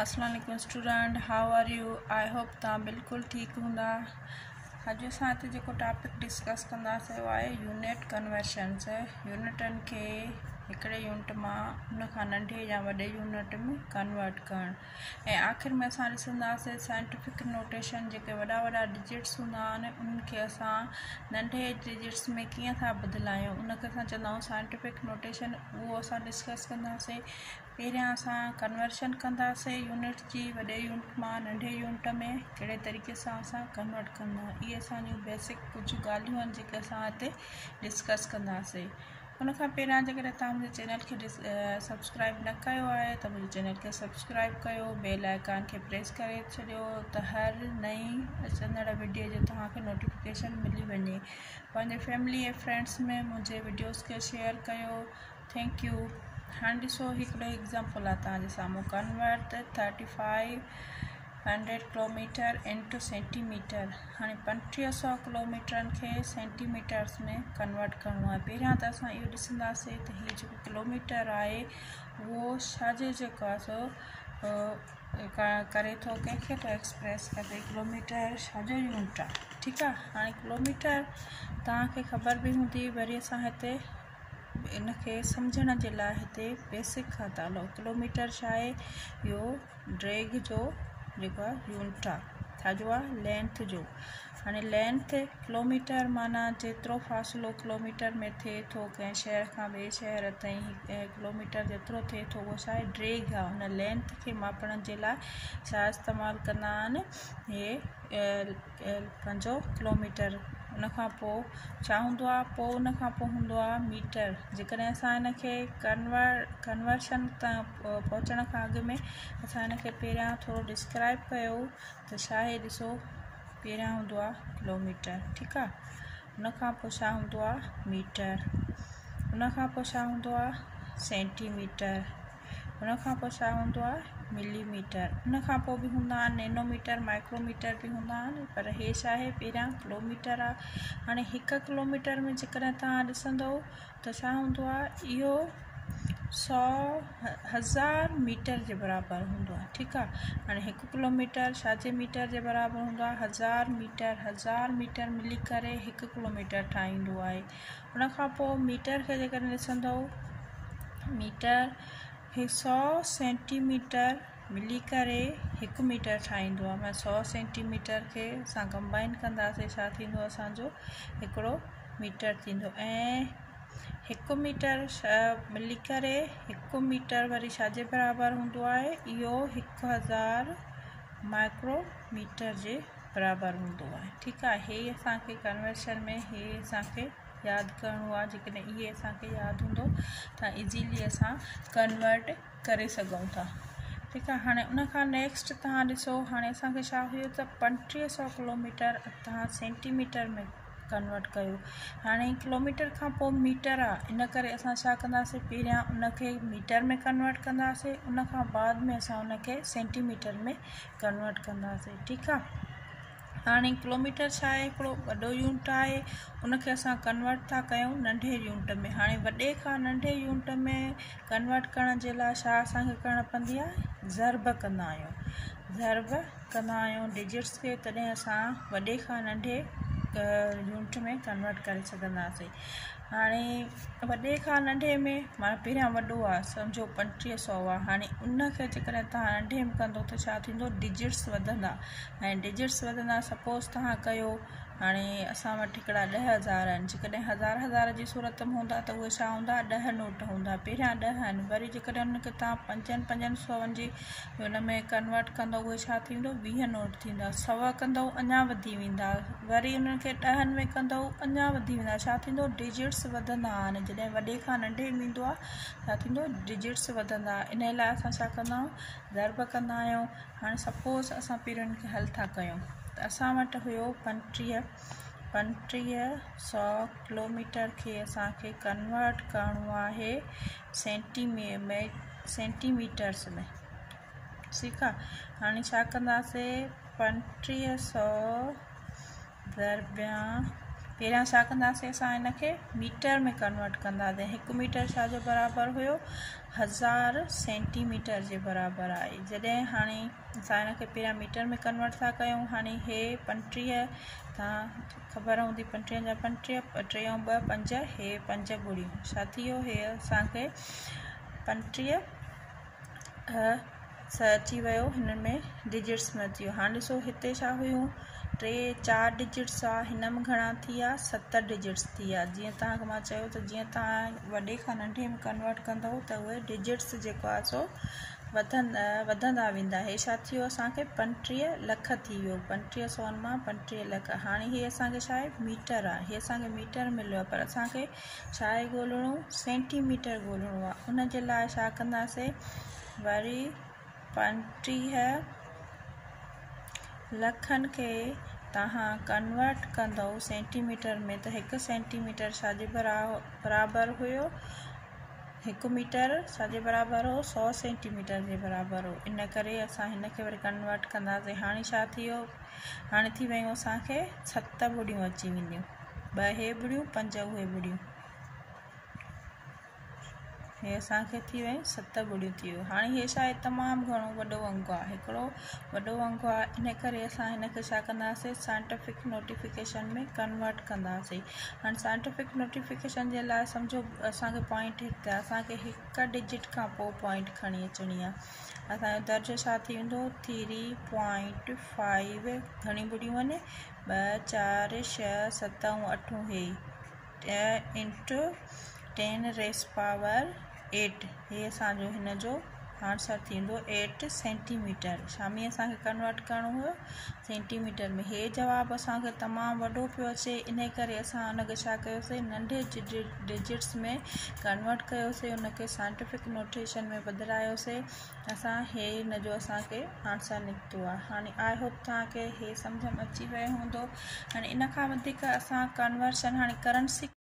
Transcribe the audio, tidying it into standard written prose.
अस्सलाम वालेकुम student, how are you? I hope तुम बिल्कुल ठीक हुंदा। अज साथ जो टॉपिक डिस्कस कंदासीं वो है यूनिट कन्वर्शन्स। यूनिटन के एकड़े यूनिट मां उनखां नंढे या वडे यूनिट में कन्वर्ट करण। आखिर में असां ॾिसंदासीं साइंटिफिक नोटेशन जेके वॾा वॾा डिजिट्स हूंदा आहिनि उनखे असां नंढे डिजिट्स में कीअं था बदिलायूं उनखे असां चवंदा आहियूं साइंटिफिक नोटेशन। उहो असां डिस्कस कंदासीं। पैर अस कन्वर्शन कंदासीं यूनिट की वॾे यूनिट मां नंढे यूनिट में कड़े तरीक़े से अस कन्वर्ट कंदा। ये असू बेसिक कुछ गालियों जो अस डिस्कस कंदासीं। उन पैर जैसे तुम मुझे चैनल के सब्सक्राइब न किया है तो मुझे चैनल के सब्सक्राइब कर, बेल आइकन के प्रेस कर छो तो हर नई अचंदड़ वीडियो जो तक नोटिफिकेशन मिली वे। पैं फैमिली ए फ्रेंड्स में मुझे वीडियोस के शेयर कर। Thank you. हाँ ॾिसो हिकिड़ो एग्जाम्पल आहे तव्हांजे साम्हूं। Convert 3500 kilometre into centimetre. हाँ 2500 किलोमीटर के सेंटीमीटर्स में कन्वर्ट करणो है। पैर तो अस यो ॾिसंदासीं तो ये जो किलोमीटर है वो छाजे जेको आहे सो करे तो कंहिंखे तो एक्सप्रेस करे। किलोमीटर छाजो यूनिट आहे, ठीक है। हाँ किलोमीटर तव्हांखे खबर भी होंगी। वरी असां हिते इन के समझण जे लाइ हिते बेसिक खां था हलो। किलोमीटर छाहे यो ड्रेग जो जेको आहे यूनिट आहे, छाजो आहे लेंथ जो। हाँ लेंथ किलोमीटर माना जेतिरो फ़ासिलो किलोमीटर में थे तो कें शहर का बे शहर तई किलोमीटर जेतिरो थे तो वो छाहे ड्रेग आहे। उन लेंथ के मापण जे लाइ छा इस्तेमालु कंदा आहिनि हे पंहिंजो किलोमीटर। उनखां पोइ छा हूंदो आहे, पोइ उनखां पोइ हूंदो आहे मीटर। जेकॾहिं असां हिन खे कन्वर्शन तां पहुचण खां अॻु में असां हिन खे पहिरियां थोरो डिस्क्राइब कयो त छा आहे। ॾिसो पहिरियां हूंदो आहे किलोमीटर, ठीक आहे। उनखां पोइ छा हूंदो आहे मीटर। उनखां पोइ छा हूंदो आहे सेंटीमीटर। उनखां पोइ छा हूंदो आहे मिलीमीटर। उनखां पोइ बि हूंदा आहिनि नैनोमीटर, माइक्रोमीटर बि हूंदा आहिनि, पर हे छा आहे पहिरियां किलोमीटर आहे। हाणे हिकु किलोमीटर में जेकॾहिं तव्हां ॾिसंदव त छा हूंदो आहे इहो 100,000 मीटर के बराबर हों, ठीक है। हाँ एक किलोमीटर छाजे मीटर के बराबर हों, 1000 मीटर। 1000 मीटर मिली कर एक किलोमीटर ठाइंदो है। उनखां पोइ मीटर के जेकॾहिं ॾिसंदव मीटर 100 सेंटीमीटर मिली करे 1 मीटर ठाहींदो आहे। माना 100 सेंटीमीटर के असां कंबाइन कंदासीं छा थींदो असांजो हिकिड़ो मीटर थींदो। ऐं 1 मीटर मिली करे 1 मीटर वरी छाजे बराबरि हूंदो आहे इहो 1000 माइक्रोमीटर जे बराबरि हूंदो आहे, ठीकु आहे। हे असांखे कन्वर्शन में हे असांखे याद करणो आहे। जैसे ये असें याद हों तो इजीली अस कन्वर्ट करे सकूँ था, ठीक है। हाँ उनका नेक्स्ट तुम ॾिसो। हाँ असा हुए तो 2500 किलोमीटर तुम सेंटीमीटर में कन्वर्ट कयो। हाँ किलोमीटर का पो मीटर आ, इन करे असां छा कंदासीं पहिरियां उनखे मीटर में कन्वर्ट कंदासीं, उनखां बाद में असां उनखे सेंटीमीटर में कन्वर्ट कंदासीं, ठीक है। हाँ किलोमीटर छाहे हिकिड़ो वॾो यूनिट आहे, उनखे असां कन्वर्ट था कयूं नंढे यूनिट में। हाँ वॾे खां नंढे यूनिट में कन्वर्ट करण जे लाइ छा असांखे करणु पवंदी आहे, ज़रब कंदा आहियूं। ज़रब कंदा आहियूं डिजिट्स खे, तॾहिं असां वॾे खां नंढे यूनिट में कन्वर्ट करे सघंदासीं। हाँ वॾे खां नंढे में माना पहिरियां वॾो आहे सम्झो 2500 आहे। हाँ उनखे जेकॾहिं तव्हां नंढे में कंदो तो छा थींदो डिजिट्स वधंदा। ऐं डिजिट्स वधंदा सपोज़ तव्हां कयो हाँ असां वटि हिकिड़ा 10,000 आहिनि। जेकॾहिं हज़ार हज़ार जी सूरत में हूंदा तो उहे छा हूंदा 10 नोट हूंदा। पहिरियां 10 आहिनि, वरी जेकॾहिं उनखे तव्हां 5,500 जी हुन में कन्वर्ट कंदो उहे छा थींदो 20 नोट थींदा। 100 कंदो अञा वधी वेंदा, वरी उन्हनि खे 10 में कंदो अञा वधी वेंदा। छा थींदो डिजिट्स वधंदा आहिनि। जॾहिं वॾे खां नंढे में ईंदो आहे छा थींदो डिजिट्स वधंदा। इन लाइ असां छा कंदा आहियूं ज़रब कंदा आहियूं। हाणे सपोज़ असां पहिरियों हिनखे हल था कयूं त असां वटि हुयो 2500 किलोमीटर के असांखे कन्वर्ट करणो आहे सेंटीमीटर्स में, ठीक आहे। हाणे छा कंदासीं 2500 ज़रबिया पहिरियां छा कंदासीं असां हिन खे मीटर में कन्वर्ट कंदासीं। हिकु मीटर छा जो बराबरि हुयो 1000 सेंटीमीटर जे बराबरि आहे। जॾहिं हाणे असां हिन खे पहिरियां मीटर में कन्वर्ट था कयूं। हाणे हे 25 तव्हां ख़बर हूंदी 25 टे ऐं 2 5 हे 5 गुड़ियूं छा थी वियो हे असांखे 25 अची वियो हिन में डिजिट्स में थी वियो। हाणे ॾिसो हिते छा हुयूं 3 4 डिजिट्स आ हिन में घणा थी आ 7 डिजिट्स थी आ। जीअं तव्हांखे मां चयो त जीअं तव्हां वॾे खां नंढे में कन्वर्ट कंदव त उहे डिजिट्स जेको आहे सो वधंदा वेंदा। हे छा थी वियो असांखे 25 लख थी वियो 25 सौ मां 25 लख। हाणे हे असांखे छा आहे मीटर आहे। हे असांखे मीटर मिलियो आहे पर असांखे छा आहे ॻोल्हणो सेंटीमीटर ॻोल्हणो आहे। उन जे लाइ छा कंदासीं वरी 25 लखन के तहां कन्वर्ट कंदव सेंटीमीटर में तो 1 सेंटीमीटर साजे बराबर हुयो 1 मीटर साजे बराबर हो 100 सेंटीमीटर के बराबर हो। इन करे असा इन के वरी कन्वर्ट कंदासे। हाणे छा थियो हाणे थी वयो असा के 7 बुड़ियों अची वेंदियों 2 हे बुड़ियों 5 उहे बुड़ियों हे असांखे थी वयूं 7 बुड़ियूं थी वियूं। हाणे हे छा आहे तमामु घणो वॾो अंग आहे हिकिड़ो वॾो अंग आहे। इन करे असां हिन खे छा कंदासीं साइंटिफिक नोटिफिकेशन में कन्वर्ट कंदासीं। हाणे साइंटिफिक नोटिफिकेशन जे लाइ सम्झो असांखे पॉइंट हिते आहे असांखे 1 डिजिट खां पोइ पॉइंट खणी अचणी आहे। असांजो दर्जो छा थी वेंदो 3.5 घणी बुड़ियूं आहिनि 2 4 6 7 8 हे इंटू 10 रेस पावर 8 हे असो इन जो आंसर थी 8 सेंटीमीटर। शामी असा कन्वर्ट करो हो सेंटीमीटर में। हे जवाब असा तमाम वो पे अचे। इन असा नंढे डिजिट्स में कन्वर्ट कयोसे उन साइंटिफिक नोटेशन में बदलायोसे असा हे इन जो असा के आंसर निकतो है। हाँ आई होप तक समझ में अची वो हों। हाँ इन असा कन्वर्शन हाँ करंसी